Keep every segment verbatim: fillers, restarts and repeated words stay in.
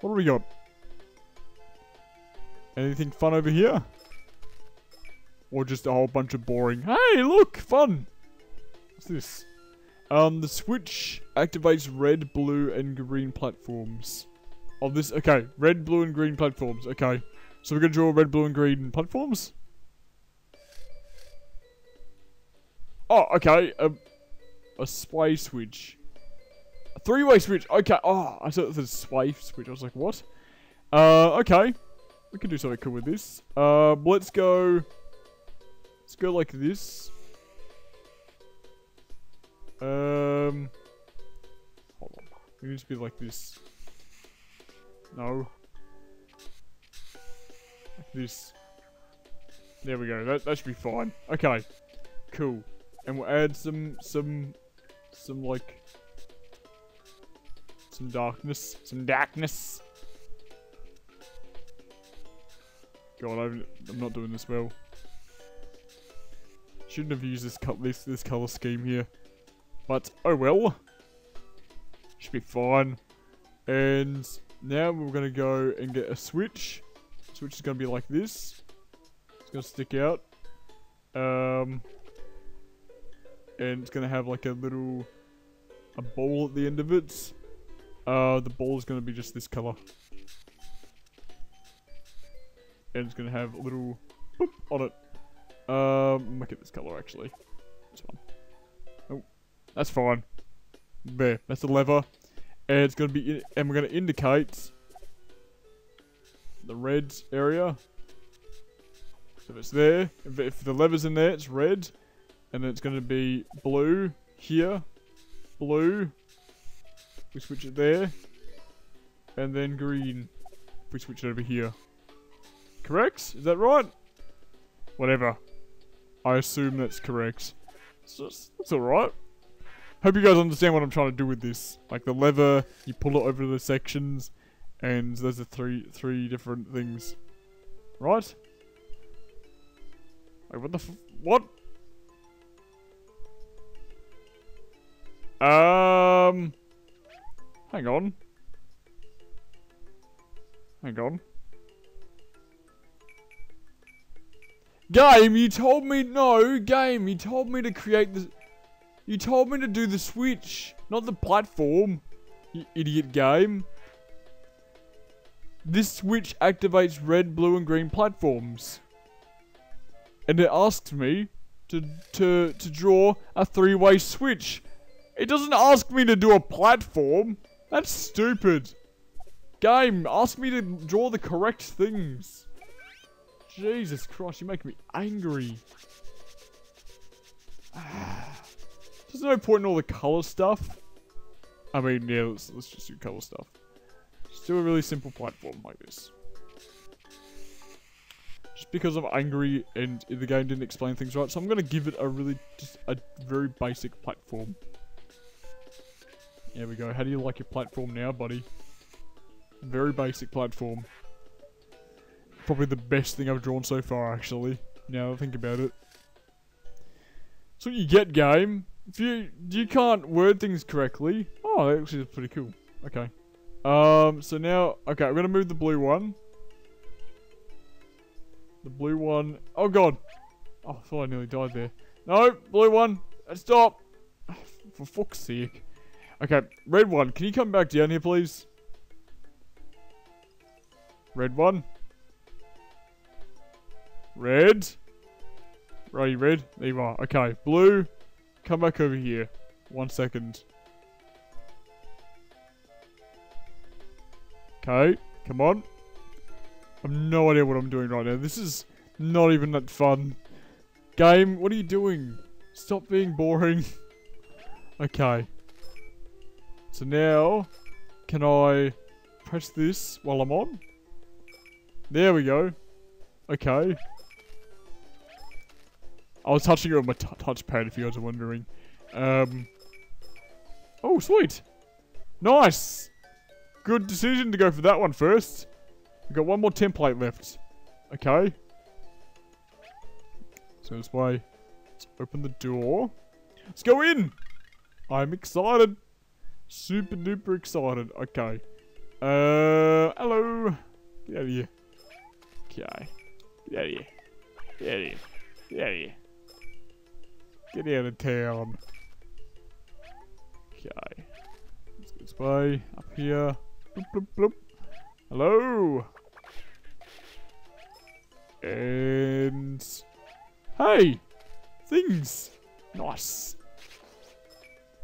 What do we got? Anything fun over here? Or just a whole bunch of boring... Hey, look! Fun! What's this? Um, the switch activates red, blue, and green platforms. Oh, this... Okay. Red, blue, and green platforms. Okay. So we're gonna draw red, blue, and green platforms? Oh, okay. A, a sway switch. A three-way switch. Okay. Oh, I thought it was a sway switch. I was like, what? Uh, okay. We can do something cool with this. Uh, let's go... Let's go like this. Um... Hold on. We need to be like this. No. Like this. There we go. That, that should be fine. Okay. Cool. And we'll add some, some, some like, some darkness. Some darkness. God, I'm, I'm not doing this well. Shouldn't have used this, co this, this color scheme here. But, oh well. Should be fine. And now we're going to go and get a switch. Switch is going to be like this. It's going to stick out. Um... And it's going to have like a little... A ball at the end of it. Uh, the ball is going to be just this colour. And it's going to have a little... Boop on it. Um, make it this colour actually. This one. Oh, that's fine. There, that's the lever. And it's going to be... In, and we're going to indicate... The red area. So if it's there. If, if the lever's in there, it's red. And then it's going to be blue here, blue, we switch it there, and then green, we switch it over here. Correct? Is that right? Whatever. I assume that's correct. It's just, it's alright. Hope you guys understand what I'm trying to do with this. Like the lever, you pull it over the sections, and those are three, three different things. Right? Like what the f- what? Um, hang on. Hang on. Game, you told me, no, game, you told me to create the, you told me to do the switch, not the platform, you idiot game. This switch activates red, blue, and green platforms. And it asks me to, to, to draw a three-way switch. It doesn't ask me to do a platform. That's stupid. Game, ask me to draw the correct things. Jesus Christ, you make me angry. There's no point in all the color stuff. I mean, yeah, let's, let's just do color stuff. Just do a really simple platform like this. Just because I'm angry and the game didn't explain things right, so I'm gonna give it a really, just a very basic platform. There we go. How do you like your platform now, buddy? Very basic platform. Probably the best thing I've drawn so far, actually. Now I think about it. That's what you get, game. If you you can't word things correctly. Oh, that actually is pretty cool. Okay. Um. So now, okay, I'm gonna move the blue one. The blue one. Oh God. Oh, I thought I nearly died there. No, blue one. Stop. For fuck's sake. Okay, red one, can you come back down here, please? Red one. Red. Where are you, red? There you are. Okay, blue, come back over here. One second. Okay, come on. I've no idea what I'm doing right now. This is not even that fun. Game, what are you doing? Stop being boring. Okay. So now, can I press this while I'm on? There we go. Okay. I was touching it on my touchpad if you guys are wondering. Um, oh, sweet. Nice. Good decision to go for that one first. We've got one more template left. Okay. So this way. Let's open the door. Let's go in. I'm excited. Super duper excited. Okay. Uh, hello. Get out of here. Okay. Get out of here. Get out of here. Get out of here. Get out of town. Okay. Let's go this way. Up here. Bloop, bloop, bloop. Hello. And... Hey! Things! Nice.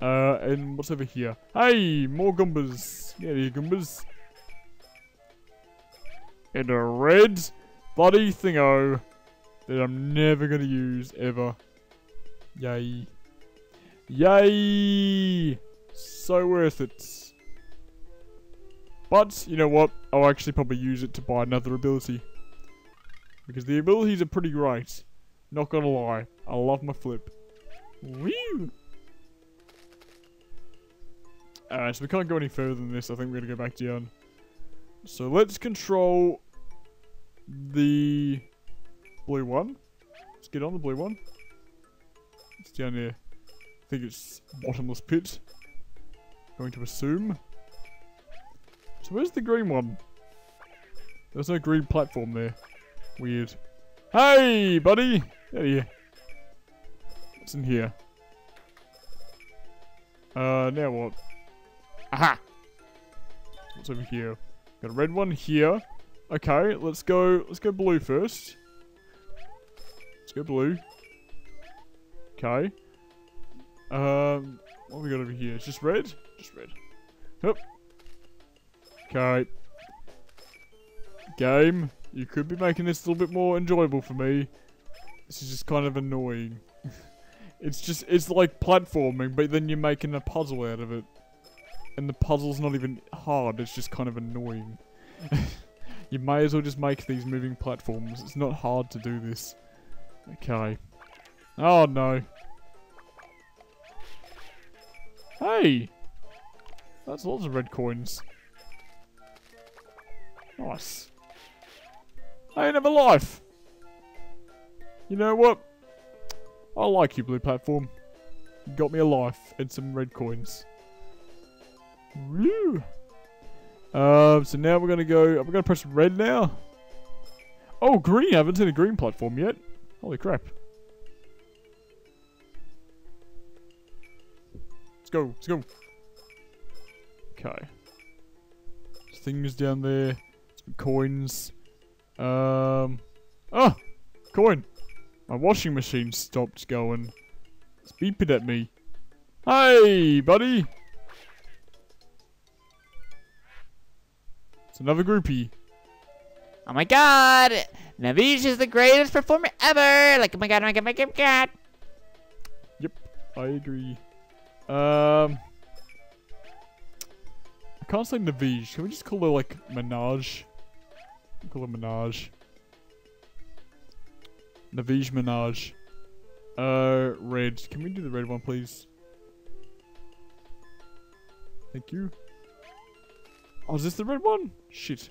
Uh, and what's over here? Hey! More Goombas. Get out of here, Goombas. And a red bloody thingo that I'm never gonna use, ever. Yay. Yay! So worth it. But, you know what? I'll actually probably use it to buy another ability. Because the abilities are pretty great. Not gonna lie. I love my flip. Woo! Alright, so we can't go any further than this. I think we're gonna go back down. So let's control the blue one. Let's get on the blue one. It's down there. I think it's bottomless pit. Going to assume. So where's the green one? There's no green platform there. Weird. Hey, buddy! Out of here. What's in here? Uh, now what? Aha! What's over here? Got a red one here. Okay, let's go. Let's go blue first. Let's go blue. Okay. Um, what have we got over here? It's just red? Just red. Yep. Okay. Game, you could be making this a little bit more enjoyable for me. This is just kind of annoying. It's just, it's like platforming, but then you're making a puzzle out of it. And the puzzle's not even hard, it's just kind of annoying. You may as well just make these moving platforms. It's not hard to do this. Okay. Oh no. Hey! That's lots of red coins. Nice. I ain't have a life! You know what? I like you, blue platform. You got me a life and some red coins. Woo! Uh, so now we're gonna go... Are we gonna press red now? Oh, green! I haven't seen a green platform yet. Holy crap. Let's go, let's go. Okay. There's things down there. Some coins. Um... Ah! Coin! My washing machine stopped going. It's beeping at me. Hey, buddy! It's another groupie. Oh my god! Naveed is the greatest performer ever! Like, oh my god, oh my god, oh my god, oh my god! Yep, I agree. Um... I can't say Naveed. Can we just call her, like, Minaj? We'll call her Minaj. Navige Minaj. Uh, red. Can we do the red one, please? Thank you. Oh, is this the red one? Shit.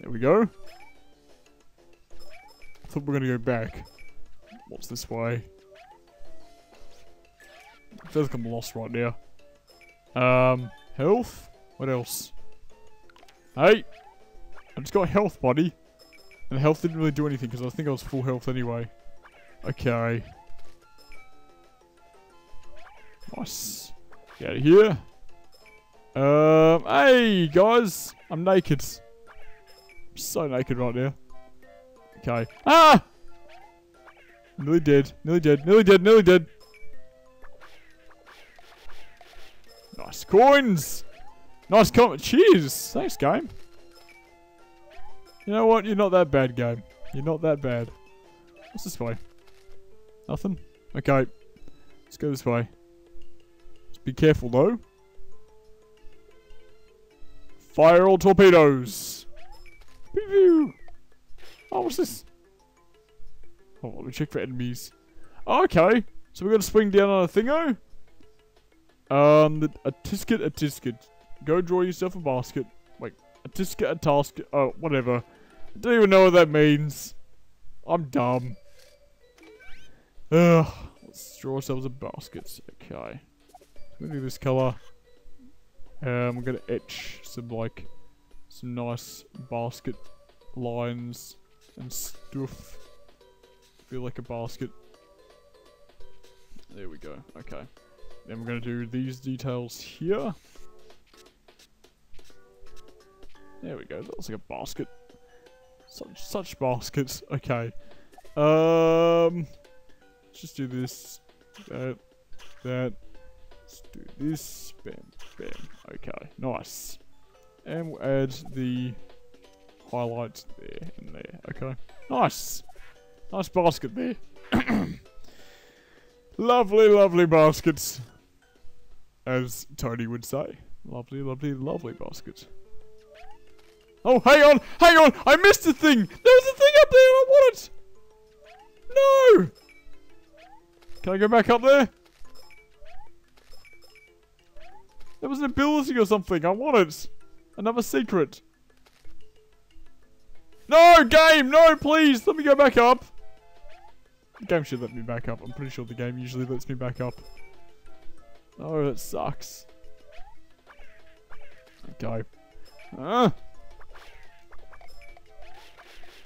There we go. I thought we were gonna go back. What's this way? I feel like I'm lost right now. Um, health? What else? Hey! I just got health, buddy. And health didn't really do anything because I think I was full health anyway. Okay. Nice. Get out of here. Um, hey guys! I'm naked. I'm so naked right now. Okay. Ah! Nearly dead. Nearly dead. Nearly dead. Nearly dead. Nice coins! Nice comment. Cheers! Thanks, game. You know what? You're not that bad, game. You're not that bad. What's this way? Nothing? Okay. Let's go this way. Let's be careful, though. Fire all torpedoes! Oh, what's this? Oh, let me check for enemies. Oh, okay. So we're gonna swing down on a thingo? Um, the, a tisket, a tisket. Go draw yourself a basket. Wait, a tisket, a task. Oh, whatever. I don't even know what that means. I'm dumb. Ugh. Let's draw ourselves a basket. Okay. We're gonna do this color. Um, I'm gonna etch some like some nice basket lines and stuff. Feel like a basket. There we go. Okay. Then we're gonna do these details here. There we go. That looks like a basket. Such such baskets. Okay. Um. Let's just do this. That. That. Let's do this. Bam. Bam. Okay. Nice. And we'll add the highlights there and there. Okay. Nice. Nice basket there. Lovely, lovely baskets. As Tony would say. Lovely, lovely, lovely baskets. Oh, hang on, hang on, I missed a thing! There was a thing up there and I want it! No! Can I go back up there? There was an ability or something, I want it! Another secret. No, game, no, please, let me go back up! The game should let me back up, I'm pretty sure the game usually lets me back up. No, that sucks. Okay. Ah!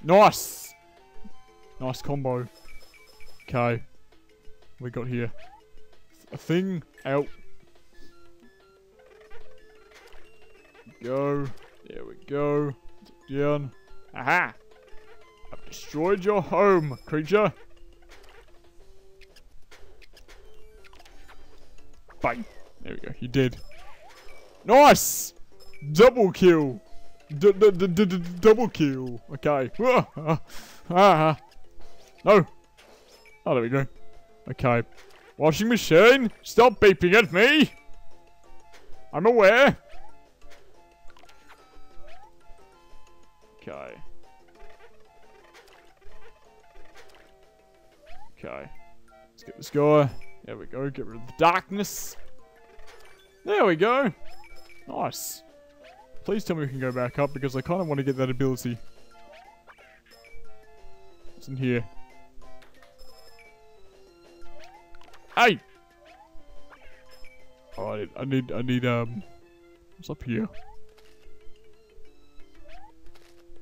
Nice! Nice combo. Okay. We got here. A thing out. Go. There we go. Down. Aha! I've destroyed your home, creature. Bang. There we go. You did. Nice! Double kill. D d d d d double kill. Okay. Ah. No. Oh, there we go. Okay. Washing machine, stop beeping at me. I'm aware. Okay. Okay. Let's get this guy. There we go. Get rid of the darkness. There we go. Nice. Please tell me we can go back up, because I kind of want to get that ability. What's in here? Hey! Oh, I need, I need, I need, um... what's up here?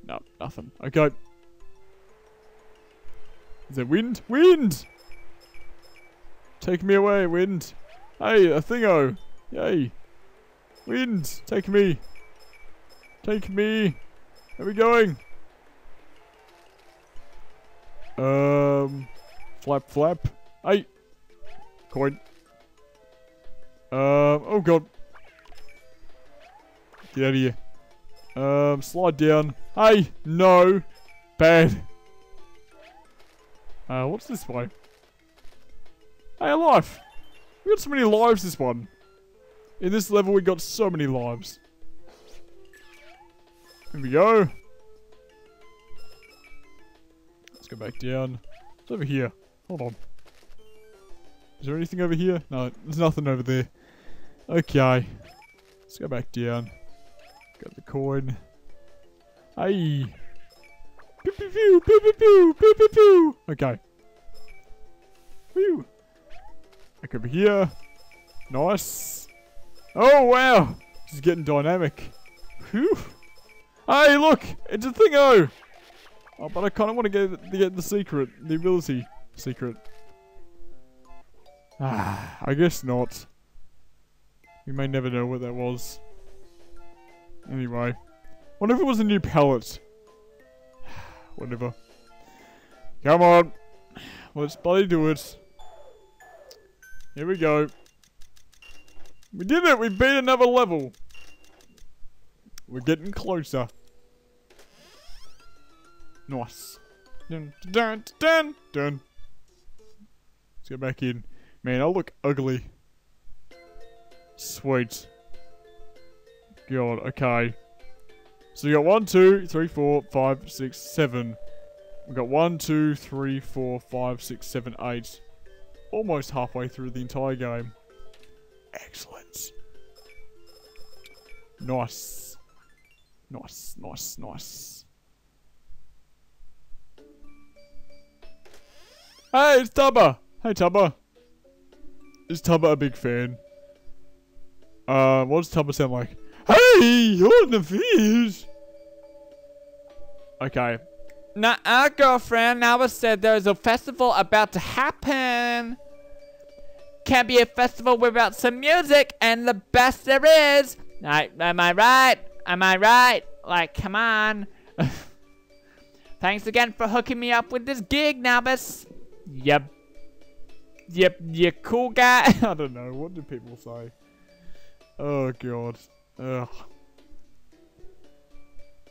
No, nothing. Okay. Is there wind? Wind! Take me away, wind! Hey, a thingo! Yay! Wind! Take me! Take me! Where are we going? Um... Flap, flap. Hey! Coin. Um... Oh god. Get out of here. Um... Slide down. Hey! No! Bad. Uh, what's this way? Hey, a life! We got so many lives this one. In this level we got so many lives. Here we go. Let's go back down. What's over here? Hold on. Is there anything over here? No, there's nothing over there. Okay. Let's go back down. Got the coin. Hey. Pew pew pew pew pew pew pew pew pew. Okay. Whew. Back over here. Nice. Oh wow! This is getting dynamic. Whew. Hey, look! It's a thingo! Oh, but I kind of want to get, get the secret. The ability secret. Ah, I guess not. We may never know what that was. Anyway. What if it was a new palette? Whatever. Come on! Let's bloody do it. Here we go. We did it! We beat another level! We're getting closer. Nice. Dun, dun, dun, dun. Let's go back in. Man, I look ugly. Sweet. God, okay. So we got one, two, three, four, five, six, seven. We got one, two, three, four, five, six, seven, eight. Almost halfway through the entire game. Excellent. Nice. Nice, nice, nice. Hey, it's Tubba! Hey, Tubba! Is Tubba a big fan? Uh, what does Tubba sound like? Hey, you're Naveed! Okay. Now, our girlfriend Nalbis said there is a festival about to happen. Can be a festival without some music, and the best there is. Like, am I right? Am I right? Like, come on. Thanks again for hooking me up with this gig, Nalbis. Yep. Yep, you cool guy. I don't know. What do people say? Oh, God. Ugh.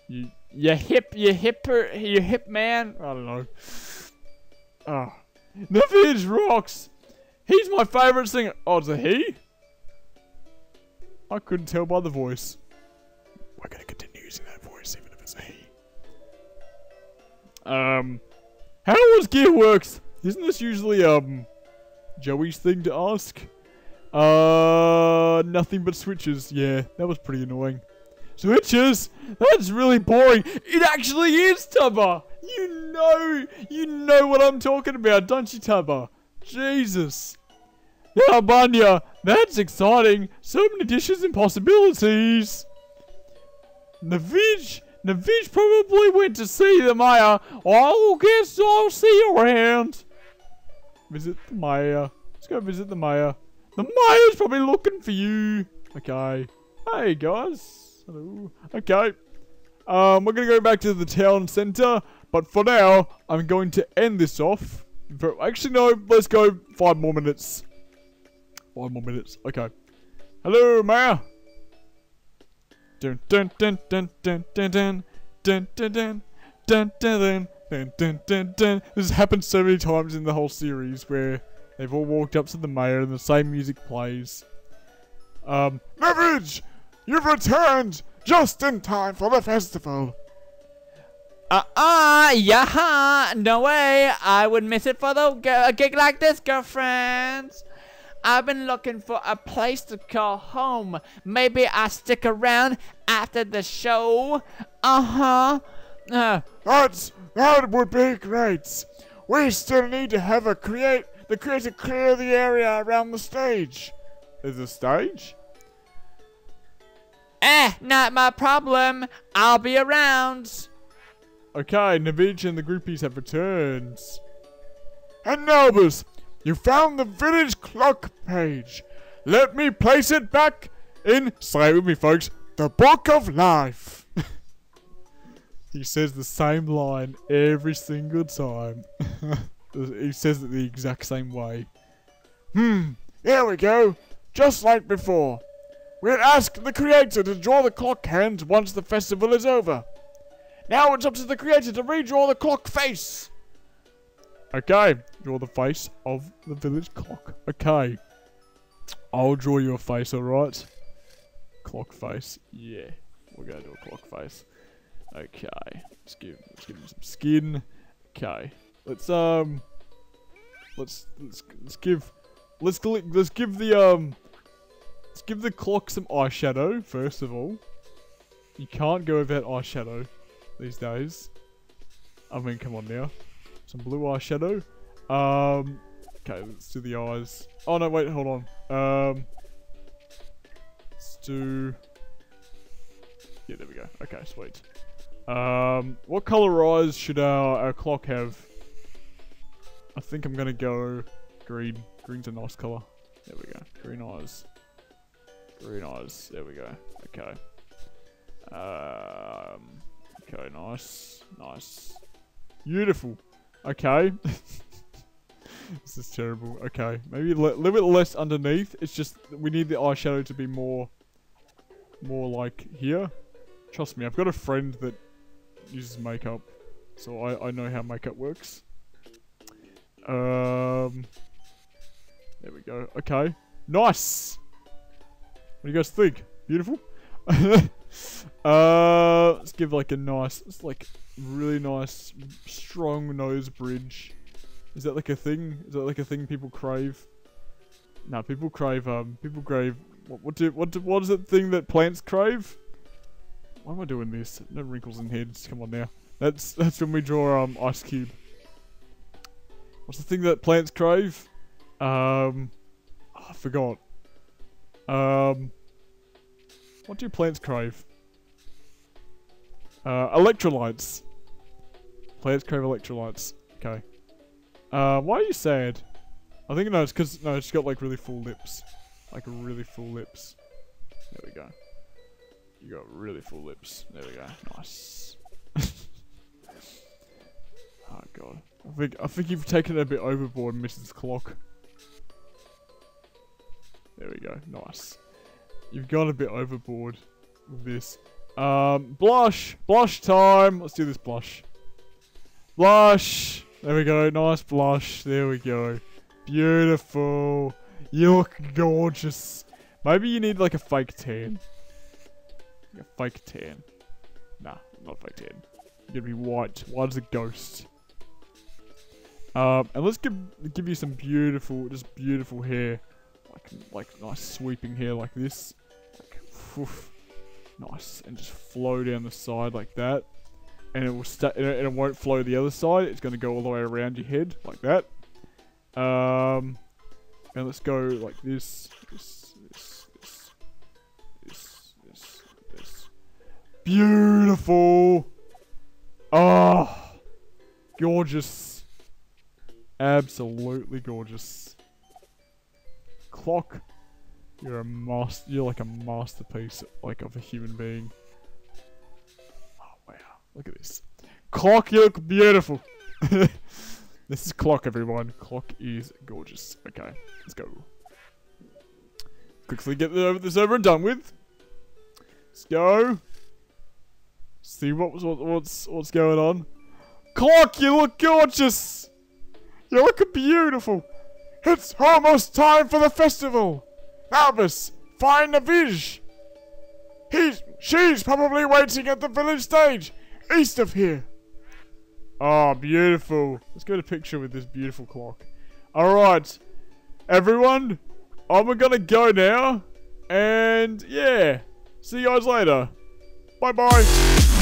You, you hip, you hipper, you hip man. I don't know. Oh. Naveed rocks. He's my favorite singer. Oh, is it he? I couldn't tell by the voice. We're going to continue using that voice, even if it's a he. Um. How was Gearworks? Isn't this usually, um... Joey's thing to ask? Uh, nothing but switches. Yeah, that was pretty annoying. Switches? That's really boring. It actually is, Tubba. You know, you know what I'm talking about, don't you, Tubba? Jesus. Yeah, Banya, that's exciting. So many dishes and possibilities. Navige, Navige probably went to see the mayor. I guess I'll see you around. Visit the mayor. Let's go visit the mayor. The mayor's probably looking for you. Okay. Hey, guys. Hello. Okay. Um, we're going to go back to the town centre. But for now, I'm going to end this off. Actually, no. Let's go five more minutes. Five more minutes. Okay. Hello, mayor. Dun dun dun dun dun dun dun dun dun dun dun dun. Dun, dun, dun, dun. This has happened so many times in the whole series where they've all walked up to the mayor and the same music plays. Um, Navige! You've returned just in time for the festival! Uh-uh, yaha! No way! I would miss it for the, a gig like this, girlfriends! I've been looking for a place to call home. Maybe I'll stick around after the show. Uh-huh. Uh, That's... That would be great. We still need to have a create the creator clear the area around the stage. There's a stage? Eh, not my problem. I'll be around. Okay, Navige and the groupies have returned. And Nalbis, you found the village clock page. Let me place it back in, say it with me folks, the book of life. He says the same line every single time. He says it the exact same way. Hmm, here we go. Just like before. We'll ask the creator to draw the clock hand once the festival is over. Now it's up to the creator to redraw the clock face. Okay, draw the face of the village clock. Okay. I'll draw your face, alright? Clock face. Yeah, we're going to do a clock face. Okay, let's give, let's give him some skin. Okay, let's um, let's let's let's give, let's let's give the um, let's give the clock some eyeshadow first of all. You can't go without eyeshadow these days. I mean, come on now, some blue eyeshadow. Um, okay, let's do the eyes. Oh no, wait, hold on. Um, let's do. Yeah, there we go. Okay, sweet. Um, what color eyes should our, our clock have? I think I'm gonna go green. Green's a nice color. There we go. Green eyes. Green eyes. There we go. Okay. Um, okay, nice. Nice. Beautiful. Okay. This is terrible. Okay. Maybe a little bit less underneath. It's just, we need the eyeshadow to be more, more like here. Trust me, I've got a friend that uses makeup, so I, I know how makeup works. Um, there we go. Okay, nice. What do you guys think? Beautiful. uh, let's give like a nice, it's like really nice, strong nose bridge. Is that like a thing? Is that like a thing people crave? No, people crave. Um, people crave. What, what do what do, what is that thing that plants crave? Why am I doing this? No wrinkles in heads. Come on now. That's that's when we draw um Ice Cube. What's the thing that plants crave? Um, oh, I forgot. Um, What do plants crave? Uh, electrolytes. Plants crave electrolytes. Okay. Uh, why are you sad? I think no, it's because no, she's got like really full lips, like really full lips. There we go. You got really full lips. There we go. Nice. Oh god. I think I think you've taken it a bit overboard, Missus Clock. There we go. Nice. You've gone a bit overboard with this. Um, blush, blush time. Let's do this blush. Blush. There we go. Nice blush. There we go. Beautiful. You look gorgeous. Maybe you need like a fake tan. A fake tan. Nah, not a fake tan. You're gonna be white. White as a ghost. Um, and let's give give you some beautiful, just beautiful hair. Like, like nice sweeping hair like this. Like, oof, nice. And just flow down the side like that. And it will sta- and it won't flow the other side. It's gonna go all the way around your head like that. Um, and let's go like this, this, this, this, this, this, this. Beautiful! Oh! Gorgeous. Absolutely gorgeous. Clock, you're a master, you're like a masterpiece, like of a human being. Oh wow, look at this. Clock, you look beautiful! This is Clock, everyone. Clock is gorgeous. Okay, let's go. Quickly get this over and done with. Let's go. See what was what, what's what's going on. Clock, you look gorgeous. You look beautiful. It's almost time for the festival. Nalbis, find Navige. He's she's probably waiting at the village stage, east of here. Oh, beautiful. Let's get a picture with this beautiful clock. Alright, everyone, I'm gonna go now, and yeah, see you guys later. Bye-bye.